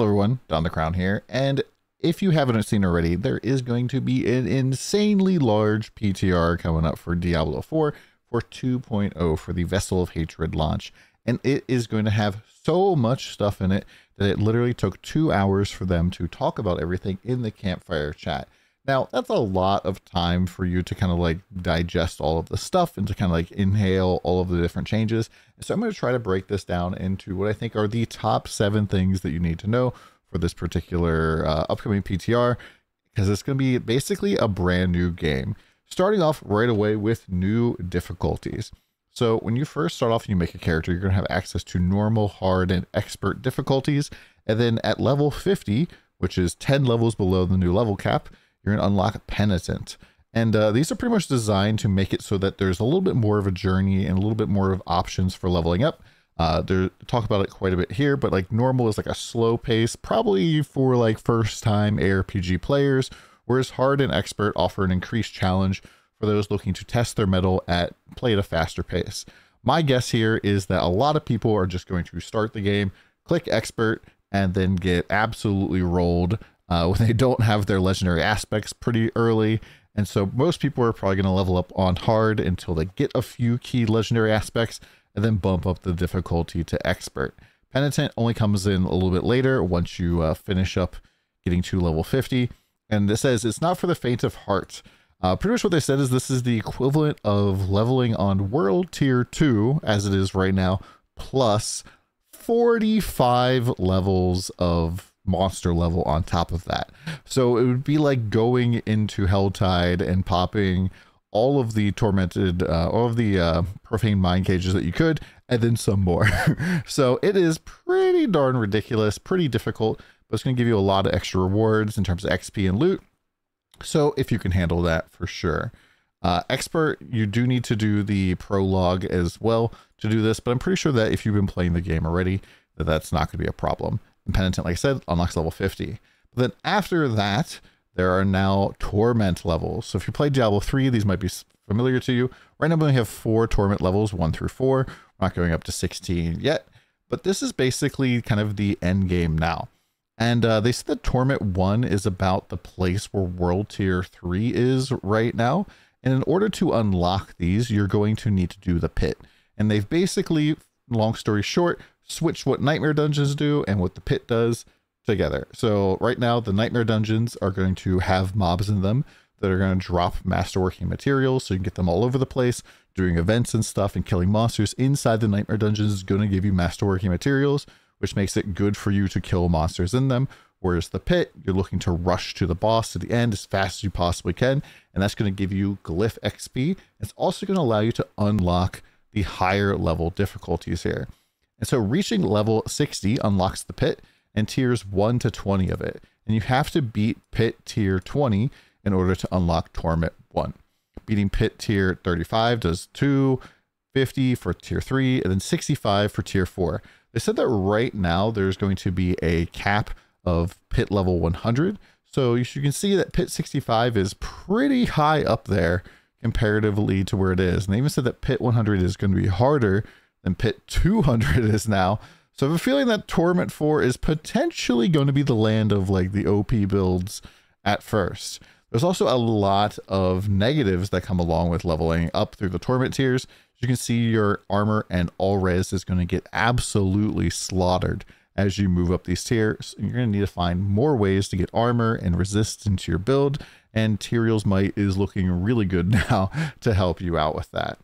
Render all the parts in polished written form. Hello everyone, Don the Crown here, and if you haven't seen already, there is going to be an insanely large PTR coming up for Diablo 4 for 2.0 for the Vessel of Hatred launch, and it is going to have so much stuff in it that it literally took 2 hours for them to talk about everything in the campfire chat. Now, that's a lot of time for you to kind of like digest all of the stuff and to kind of like inhale all of the different changes. So I'm going to try to break this down into what I think are the top 7 things that you need to know for this particular upcoming PTR, because it's going to be basically a brand new game, starting off right away with new difficulties. So when you first start off and you make a character, you're going to have access to normal, hard, and expert difficulties. And then at level 50, which is 10 levels below the new level cap, you're going to unlock Penitent. And these are pretty much designed to make it so that there's a little bit more of a journey and a little bit more of options for leveling up. They talk about it quite a bit here, but like normal is like a slow pace, probably for like first time ARPG players, whereas hard and expert offer an increased challenge for those looking to test their mettle at play at a faster pace. My guess here is that a lot of people are just going to start the game, click expert, and then get absolutely rolled when they don't have their legendary aspects pretty early. And so most people are probably going to level up on hard until they get a few key legendary aspects and then bump up the difficulty to expert. Penitent only comes in a little bit later once you finish up getting to level 50. And this says it's not for the faint of heart. Pretty much what they said is this is the equivalent of leveling on World Tier 2 as it is right now, plus 45 levels of monster level on top of that. So it would be like going into Helltide and popping all of the tormented profane mind cages that you could, and then some more. So it is pretty darn ridiculous, pretty difficult, but it's going to give you a lot of extra rewards in terms of XP and loot, so if you can handle that, for sure. Expert, you do need to do the prologue as well to do this, but I'm pretty sure that if you've been playing the game already, that that's not going to be a problem. Penitent, like I said, unlocks level 50. But then after that, there are now torment levels. So if you play Diablo 3, these might be familiar to you. Right now, we only have 4 torment levels, 1 through 4. We're not going up to 16 yet, but this is basically kind of the end game now. And they said that torment 1 is about the place where World Tier 3 is right now. And in order to unlock these, you're going to need to do the pit. And they've basically, long story short, switch what Nightmare Dungeons do and what the Pit does together. So right now, the Nightmare Dungeons are going to have mobs in them that are going to drop masterworking materials, so you can get them all over the place. Doing events and stuff and killing monsters inside the Nightmare Dungeons is going to give you masterworking materials, which makes it good for you to kill monsters in them. Whereas the Pit, you're looking to rush to the boss at the end as fast as you possibly can, and that's going to give you Glyph XP. It's also going to allow you to unlock the higher level difficulties here. And so reaching level 60 unlocks the Pit and tiers 1 to 20 of it. And you have to beat Pit tier 20 in order to unlock Torment 1. Beating Pit tier 35 does 2, 50 for tier 3, and then 65 for tier 4. They said that right now there's going to be a cap of Pit level 100. So you can see that Pit 65 is pretty high up there comparatively to where it is. And they even said that Pit 100 is going to be harder than Pit 200 is now. So I have a feeling that Torment 4 is potentially going to be the land of like the OP builds at first. There's also a lot of negatives that come along with leveling up through the Torment tiers. As you can see, your armor and all res is going to get absolutely slaughtered as you move up these tiers. You're going to need to find more ways to get armor and resistance to your build, and Tyrael's Might is looking really good now to help you out with that.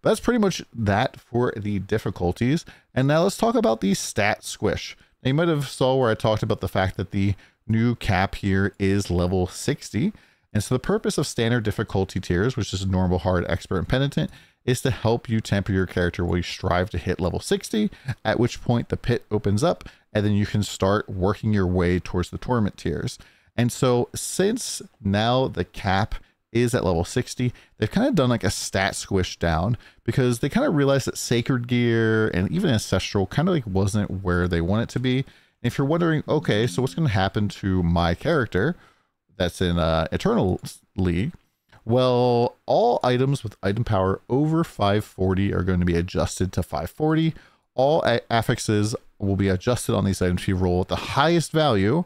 But that's pretty much that for the difficulties. And now let's talk about the stat squish. Now you might have saw where I talked about the fact that the new cap here is level 60. And so the purpose of standard difficulty tiers, which is normal, hard, expert, and penitent, is to help you temper your character while you strive to hit level 60, at which point the pit opens up, and then you can start working your way towards the torment tiers. And so since now the cap is at level 60, they've kind of done like a stat squish down, because they kind of realized that sacred gear and even ancestral kind of like wasn't where they want it to be. And if you're wondering, okay, so what's going to happen to my character that's in Eternal League? Well, all items with item power over 540 are going to be adjusted to 540. All affixes will be adjusted on these items if you roll at the highest value,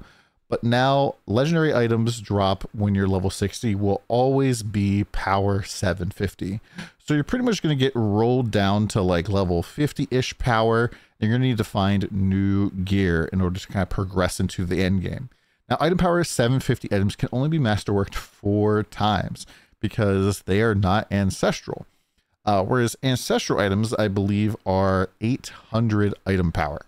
but now legendary items drop when you're level 60 will always be power 750. So you're pretty much going to get rolled down to like level 50-ish power, and you're going to need to find new gear in order to kind of progress into the end game. Now, item power 750 items can only be masterworked 4 times because they are not ancestral. Whereas ancestral items, I believe, are 800 item power.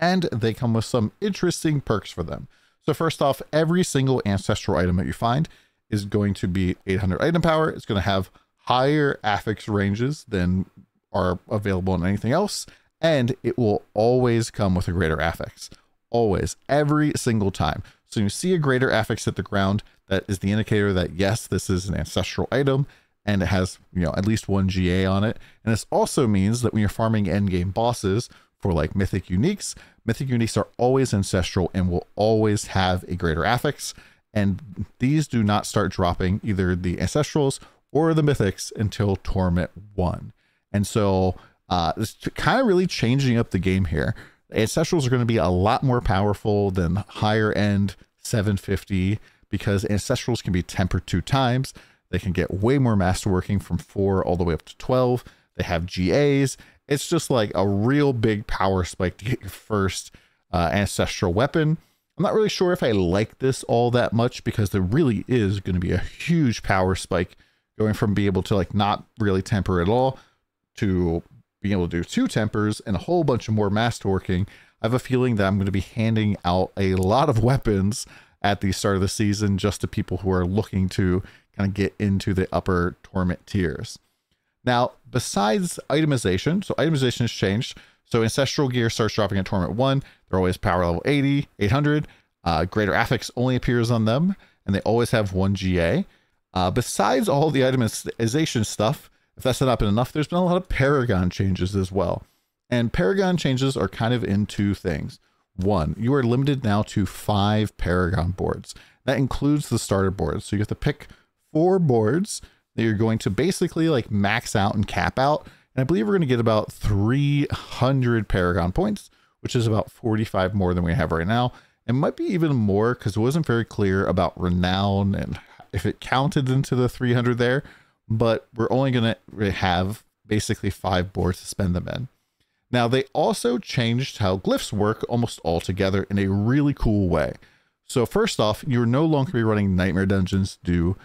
And they come with some interesting perks for them. So first off, every single ancestral item that you find is going to be 800 item power. It's going to have higher affix ranges than are available in anything else. And it will always come with a greater affix. Always, every single time. So you see a greater affix hit the ground. That is the indicator that, yes, this is an ancestral item. And it has, you know, at least 1 GA on it. And this also means that when you're farming endgame bosses for like Mythic Uniques are always ancestral and will always have a greater affix. And these do not start dropping either the ancestrals or the mythics until Torment 1. And so it's kind of really changing up the game here. The ancestrals are going to be a lot more powerful than higher end 750 because ancestrals can be tempered 2 times. They can get way more masterworking from 4 all the way up to 12. They have GAs. It's just like a real big power spike to get your first ancestral weapon. I'm not really sure if I like this all that much because there really is going to be a huge power spike going from being able to like not really temper at all to being able to do 2 tempers and a whole bunch of more masterworking. I have a feeling that I'm going to be handing out a lot of weapons at the start of the season just to people who are looking to kind of get into the upper Torment tiers. Now, besides itemization, so itemization has changed. So ancestral gear starts dropping at Torment 1. They're always power level 80, 800. Greater affix only appears on them, and they always have 1 GA. Besides all the itemization stuff, if that's not been enough, there's been a lot of Paragon changes as well. And Paragon changes are kind of in 2 things. One, you are limited now to 5 Paragon boards. That includes the starter board. So you have to pick 4 boards that you're going to basically like max out and cap out. And I believe we're going to get about 300 Paragon points, which is about 45 more than we have right now. It might be even more because it wasn't very clear about renown and if it counted into the 300 there, but we're only going to have basically 5 boards to spend them in. Now, they also changed how glyphs work almost altogether in a really cool way. So first off, you're no longer be running Nightmare Dungeons to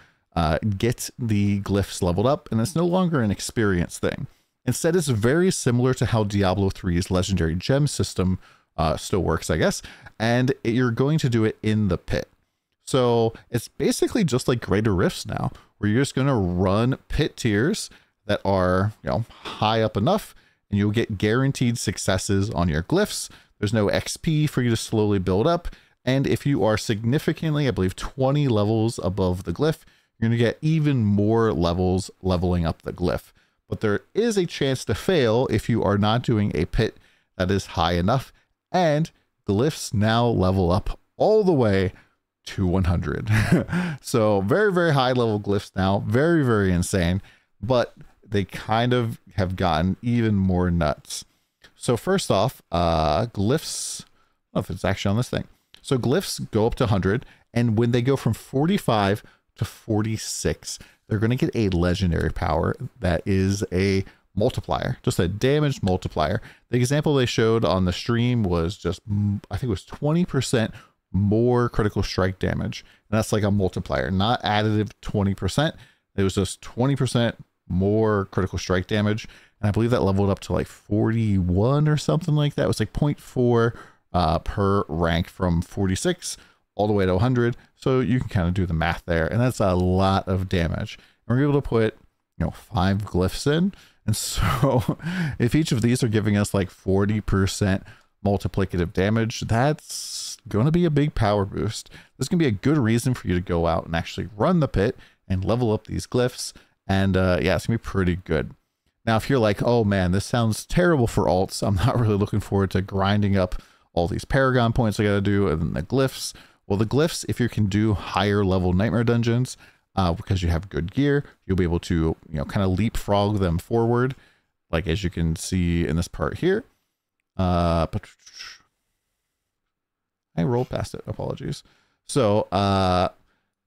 get the glyphs leveled up, and it's no longer an experience thing. Instead, it's very similar to how Diablo 3's legendary gem system still works, I guess, and you're going to do it in the pit. So it's basically just like Greater Rifts now, where you're just going to run pit tiers that are, you know, high up enough, and you'll get guaranteed successes on your glyphs. There's no XP for you to slowly build up, and if you are significantly, I believe, 20 levels above the glyph, you're going to get even more levels leveling up the glyph. But there is a chance to fail if you are not doing a pit that is high enough, and glyphs now level up all the way to 100. So very, very high level glyphs now, very, very insane, but they kind of have gotten even more nuts. So first off, glyphs, I don't know if it's actually on this thing. So glyphs go up to 100, and when they go from 45 to 46, they're going to get a legendary power that is a multiplier, just a damage multiplier. The example they showed on the stream was just, I think it was 20% more critical strike damage. And that's like a multiplier, not additive 20%. It was just 20% more critical strike damage. And I believe that leveled up to like 41 or something like that. It was like 0.4 per rank from 46 all the way to 100. So you can kind of do the math there. And that's a lot of damage. And we're able to put, you know, 5 glyphs in. And so if each of these are giving us like 40% multiplicative damage, that's going to be a big power boost. This can be a good reason for you to go out and actually run the pit and level up these glyphs. And yeah, it's gonna be pretty good. Now, if you're like, oh man, this sounds terrible for alts, I'm not really looking forward to grinding up all these Paragon points I gotta do and the glyphs. Well, the glyphs, if you can do higher level Nightmare Dungeons, because you have good gear, you'll be able to, you know, kind of leapfrog them forward, like as you can see in this part here. I rolled past it. Apologies. So,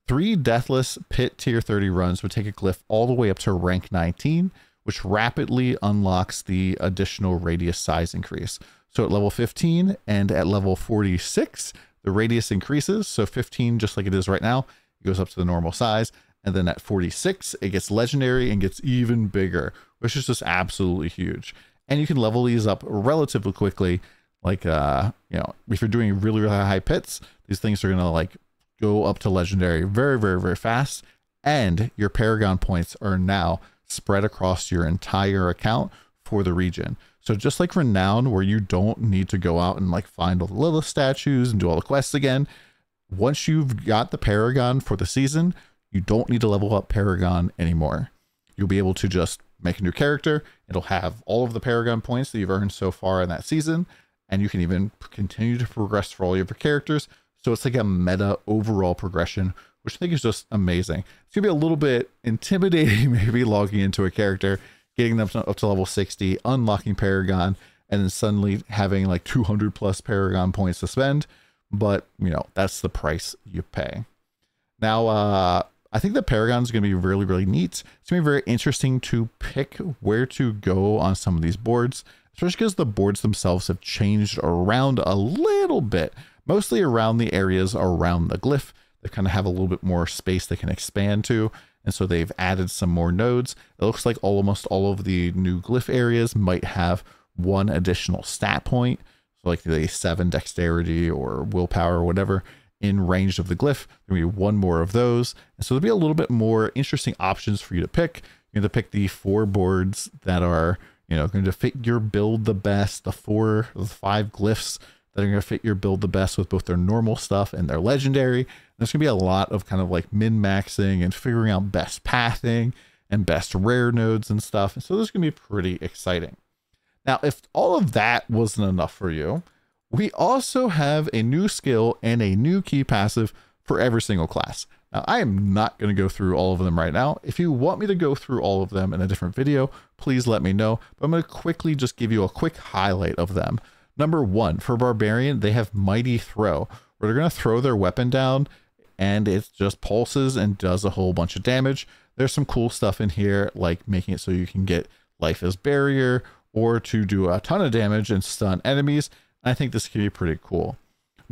3 deathless pit tier 30 runs would take a glyph all the way up to rank 19, which rapidly unlocks the additional radius size increase. So at level 15 and at level 46, the radius increases. So 15, just like it is right now, it goes up to the normal size. And then at 46, it gets legendary and gets even bigger, which is just absolutely huge. And you can level these up relatively quickly. Like, you know, if you're doing really, really high pits, these things are going to like go up to legendary very, very, very fast. And your Paragon points are now spread across your entire account for the region. So just like Renown, where you don't need to go out and like find all the Lilith statues and do all the quests again. Once you've got the Paragon for the season, you don't need to level up Paragon anymore. You'll be able to just make a new character. It'll have all of the Paragon points that you've earned so far in that season. And you can even continue to progress for all of your characters. So it's like a meta overall progression, which I think is just amazing. It's going to be a little bit intimidating, maybe logging into a character, getting them up to level 60, unlocking Paragon, and then suddenly having like 200 plus Paragon points to spend. But, you know, that's the price you pay. Now, I think the Paragon is going to be really, really neat. It's going to be very interesting to pick where to go on some of these boards, especially because the boards themselves have changed around a little bit, mostly around the areas around the glyph. They kind of have a little bit more space they can expand to, and so they've added some more nodes. It looks like almost all of the new glyph areas might have one additional stat point, so like the 7 dexterity or willpower or whatever in range of the glyph. There'll be one more of those, and so there'll be a little bit more interesting options for you to pick. You're going to pick the 4 boards that are, you know, going to fit your build the best, the 5 glyphs that are going to fit your build the best with both their normal stuff and their legendary. And there's going to be a lot of kind of like min-maxing and figuring out best pathing and best rare nodes and stuff. And so this is going to be pretty exciting. Now, if all of that wasn't enough for you, we also have a new skill and a new key passive for every single class. Now, I am not going to go through all of them right now. If you want me to go through all of them in a different video, please let me know. But I'm going to quickly just give you a quick highlight of them. Number 1, for Barbarian, they have Mighty Throw, where they're going to throw their weapon down and it just pulses and does a whole bunch of damage. There's some cool stuff in here, like making it so you can get life as barrier or to do a ton of damage and stun enemies. I think this could be pretty cool.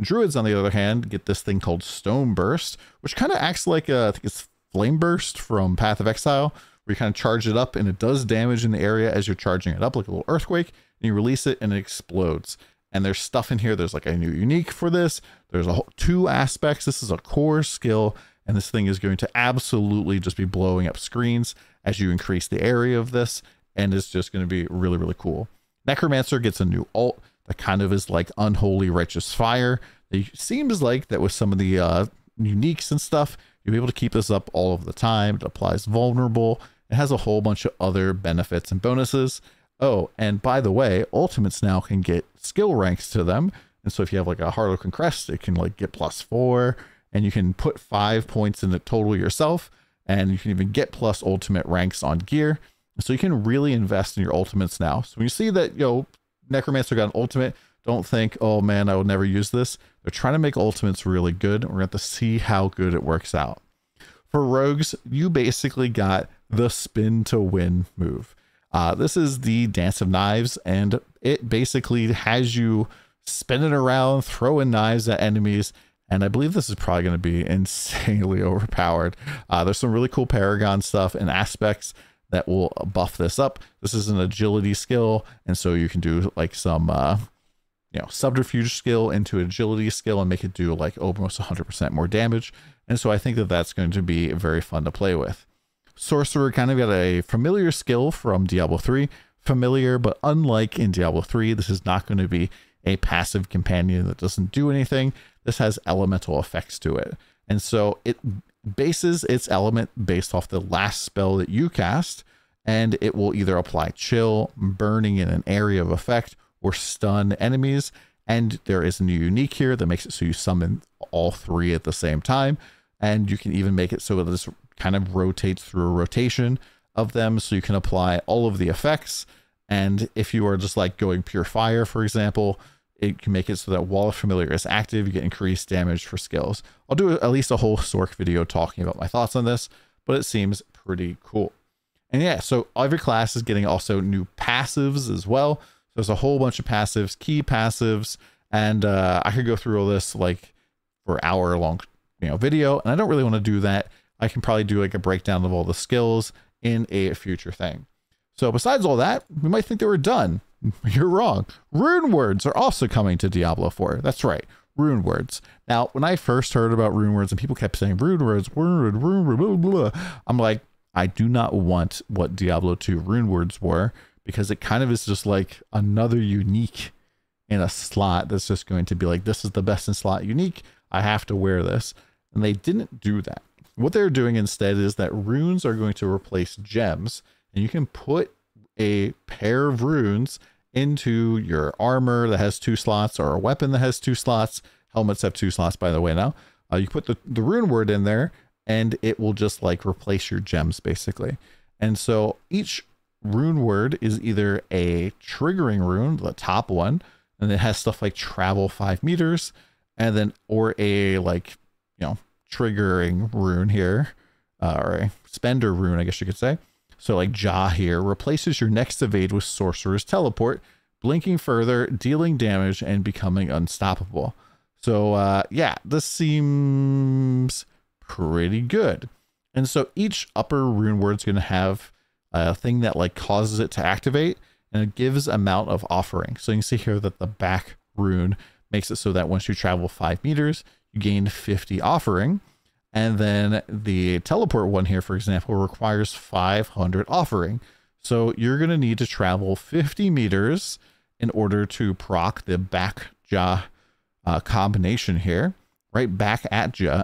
Druids, on the other hand, get this thing called Stone Burst, which kind of acts like a, I think it's Flame Burst from Path of Exile, where you kind of charge it up and it does damage in the area as you're charging it up, like a little earthquake, and you release it and it explodes. And there's stuff in here. There's like a new unique for this. There's a whole 2 aspects. This is a core skill, and this thing is going to absolutely just be blowing up screens as you increase the area of this, and it's just going to be really, really cool. Necromancer gets a new alt that kind of is like Unholy Righteous Fire. It seems like that with some of the uniques and stuff, you'll be able to keep this up all of the time. It applies vulnerable. It has a whole bunch of other benefits and bonuses. Oh, and by the way, ultimates now can get skill ranks to them. And so if you have like a Harlequin crest, it can like get +4, and you can put 5 points in the total yourself, and you can even get plus ultimate ranks on gear. So you can really invest in your ultimates now. So when you see that, you know, Necromancer got an ultimate, don't think, oh man, I would never use this. They're trying to make ultimates really good. We're going to have to see how good it works out. For rogues, you basically got the spin to win move. This is the Dance of Knives, and it basically has you spinning around, throwing knives at enemies. And I believe this is probably going to be insanely overpowered. There's some really cool Paragon stuff and aspects that will buff this up. This is an agility skill, and so you can do like some you know, subterfuge skill into agility skill and make it do like almost 100% more damage. And so I think that that's going to be very fun to play with. Sorcerer kind of got a familiar skill from Diablo 3. Familiar, but unlike in Diablo 3, this is not going to be a passive companion that doesn't do anything. This has elemental effects to it, and so it bases its element based off the last spell that you cast, and it will either apply chill, burning in an area of effect, or stun enemies. And there is a new unique here that makes it so you summon all 3 at the same time, and you can even make it so that this kind of rotates through a rotation of them, so you can apply all of the effects And if you are just like going pure fire, for example, it can make it so that while Familiar is active, you get increased damage for skills. I'll do at least a whole Sorc video talking about my thoughts on this, but it seems pretty cool. And yeah, so every class is getting also new passives as well. There's a whole bunch of passives, key passives, and I could go through all this like for hour-long, video, and I don't really want to do that. I can probably do like a breakdown of all the skills in a future thing. So besides all that, we might think they were done. You're wrong. Rune words are also coming to Diablo 4. That's right, rune words. Now, when I first heard about rune words and people kept saying rune words, I'm like, I do not want what Diablo 2 rune words were, because it kind of is just like another unique in a slot that's just going to be like, this is the best in slot unique, I have to wear this. And they didn't do that. What they're doing instead is that runes are going to replace gems, and you can put a pair of runes into your armor that has 2 slots or a weapon that has 2 slots. Helmets have 2 slots, by the way, now. You put the rune word in there and it will just like replace your gems basically. And so each rune word is either a triggering rune, the top one, and it has stuff like travel 5 meters, and then or a like triggering rune here, or a spender rune, I guess you could say. So like Jah here replaces your next evade with Sorcerer's Teleport, blinking further, dealing damage, and becoming unstoppable. So yeah, this seems pretty good. And so each upper rune word is going to have a thing that like causes it to activate, and it gives amount of offering. So you can see here that the back rune makes it so that once you travel 5 meters, you gain 50 offering. And then the teleport one here, for example, requires 500 offering. So you're going to need to travel 50 meters in order to proc the back Jah combination here, right back at you.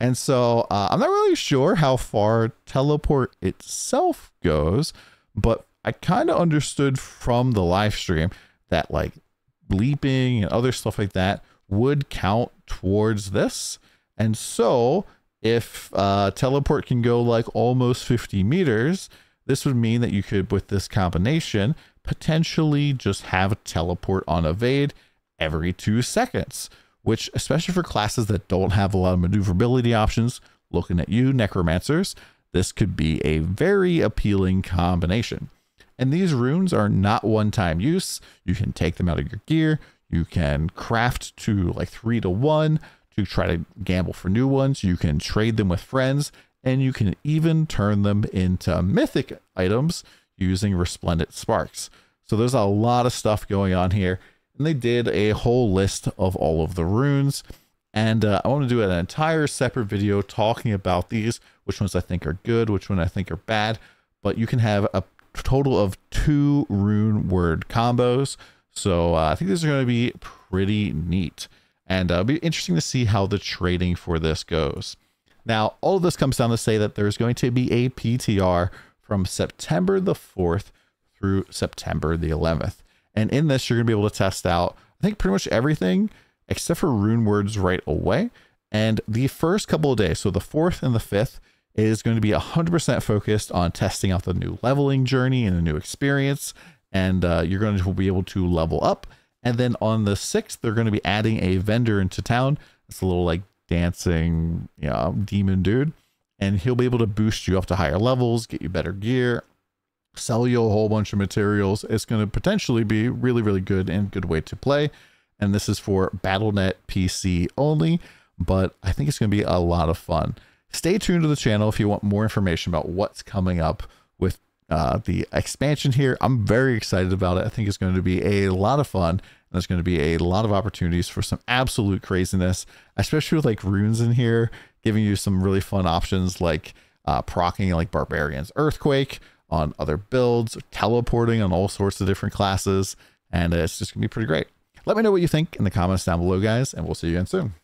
And so I'm not really sure how far teleport itself goes, but I kind of understood from the live stream that like leaping and other stuff like that would count towards this. And so if teleport can go like almost 50 meters, this would mean that you could, with this combination, potentially just have teleport on evade every 2 seconds, which, especially for classes that don't have a lot of maneuverability options, looking at you, Necromancers, this could be a very appealing combination. And these runes are not one-time use. You can take them out of your gear. You can craft to like 3 to 1 to try to gamble for new ones. You can trade them with friends, and you can even turn them into mythic items using Resplendent Sparks. So there's a lot of stuff going on here. And they did a whole list of all of the runes, and I want to do an entire separate video talking about these, which ones I think are good, which one I think are bad. But you can have a total of 2 rune word combos, so I think these are going to be pretty neat, and it'll be interesting to see how the trading for this goes. Now, all of this comes down to say that there's going to be a PTR from September the 4th through September the 11th. And in this, you're going to be able to test out, I think, pretty much everything except for rune words right away. And the first couple of days, so the 4th and the 5th, is going to be 100% focused on testing out the new leveling journey and the new experience. And you're going to be able to level up. And then on the 6th, they're going to be adding a vendor into town. It's a little like dancing, demon dude. And he'll be able to boost you up to higher levels, get you better gear, sell you a whole bunch of materials. It's going to potentially be really, really good and good way to play. And this is for Battle.net PC only, but I think it's going to be a lot of fun. Stay tuned to the channel if you want more information about what's coming up with the expansion here. I'm very excited about it. I think it's going to be a lot of fun, and there's going to be a lot of opportunities for some absolute craziness, especially with like runes in here, giving you some really fun options like proccing like Barbarian's Earthquake on other builds, teleporting on all sorts of different classes, and it's just gonna be pretty great. Let me know what you think in the comments down below, guys, and we'll see you again soon.